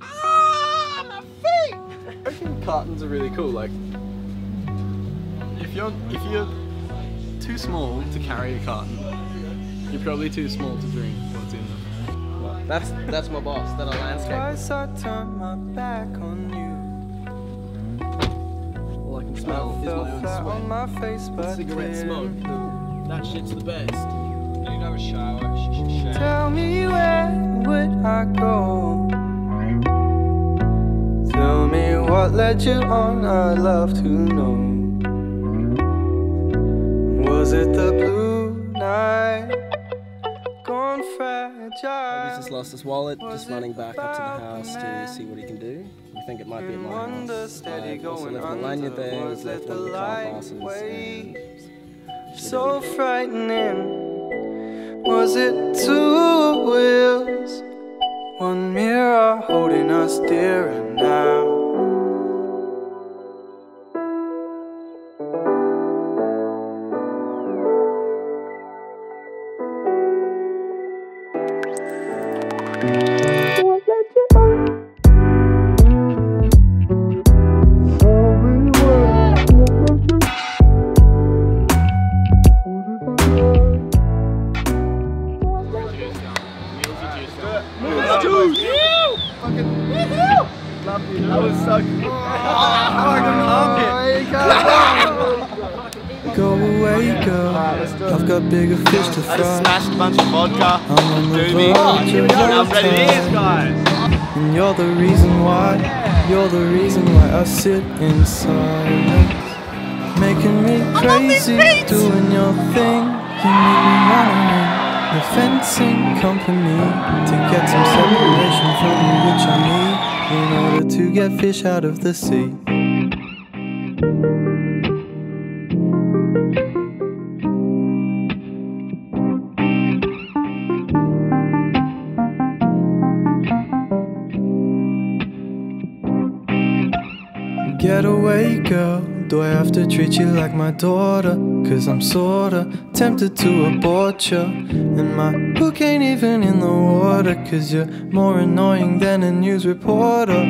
Ah, my feet! I think cartons are really cool. Like, if you're too small to carry a carton, you're probably too small to drink what's in them. Well, that's my boss. That a landscape. Twice I turned my back on you. All I can smell is my own sweat on my face, but cigarette smoke. That shit's the best. You need to have a shower. Tell me where would I go? Tell me what led you on. I'd love to know. Was it the blue night? Gone fragile. He's just lost his wallet. Just running back up to the house to see what he can do. We think it might be at my house. Also left the lanyard there. Was left one of the car passes. So frightening. Was it two wheels? One mirror holding us dear and now. That was so cool. I fucking loved it. Go away, girl. I've got bigger fish to fry. I just smashed a bunch of vodka. I'm doobie. I'm ready to eat, guys. And you're the reason why. You're the reason why I sit in silence. Making me crazy, doing your thing. You make me running. The fencing company to get some separation from you, which I need in order to get fish out of the sea. Get away, girl. Do I have to treat you like my daughter? Cause I'm sorta tempted to abort you. And my hook ain't even in the water. Cause you're more annoying than a news reporter.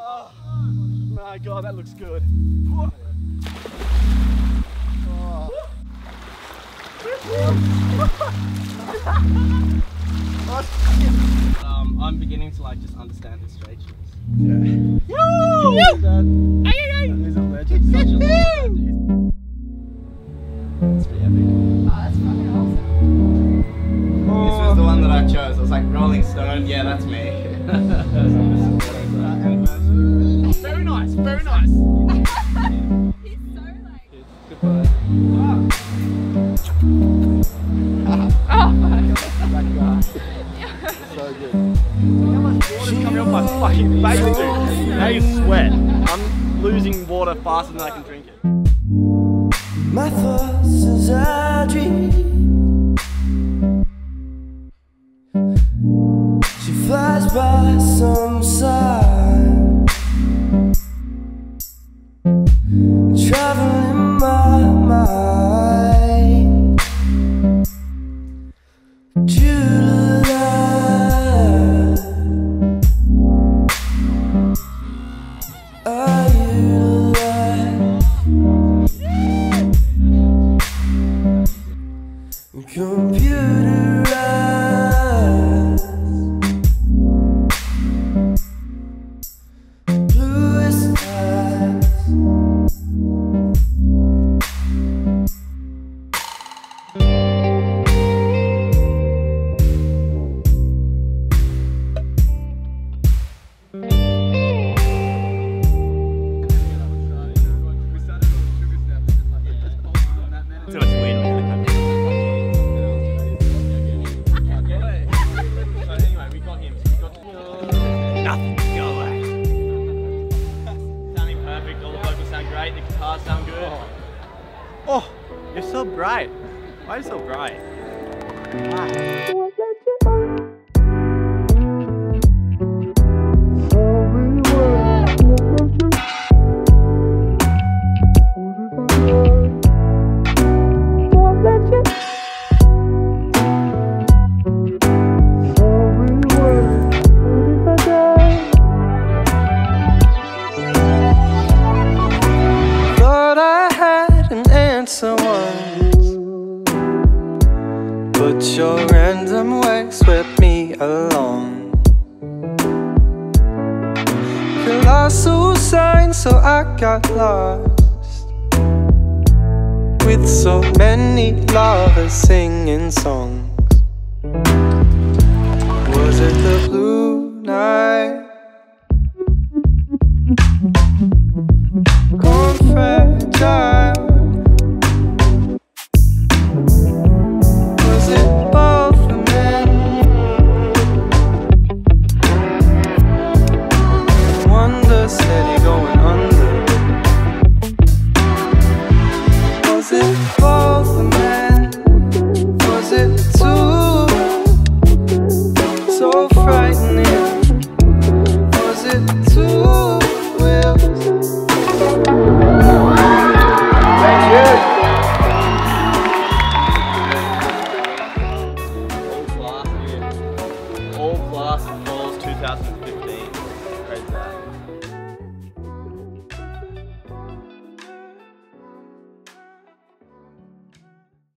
Oh my god, that looks good. I'm beginning to like just understand the strangeness. Yeah. Yo! He's a legend. Such a legend. It's pretty epic. Oh, that's fucking awesome. Oh. This was the one that I chose. I was like, Rolling Stone, yeah, that's me. Very nice, very nice. He's so like... Goodbye. Fucking face, dude. Now you sweat. I'm losing water faster than I can drink it. My thoughts as I dream, she flies by some sign, traveling my mind. Oh, you're so bright. Why are you so bright? Wow. But your random ways swept me along. Colossal sign, so I got lost, with so many lovers singing songs. Was it the blue night? Confidential.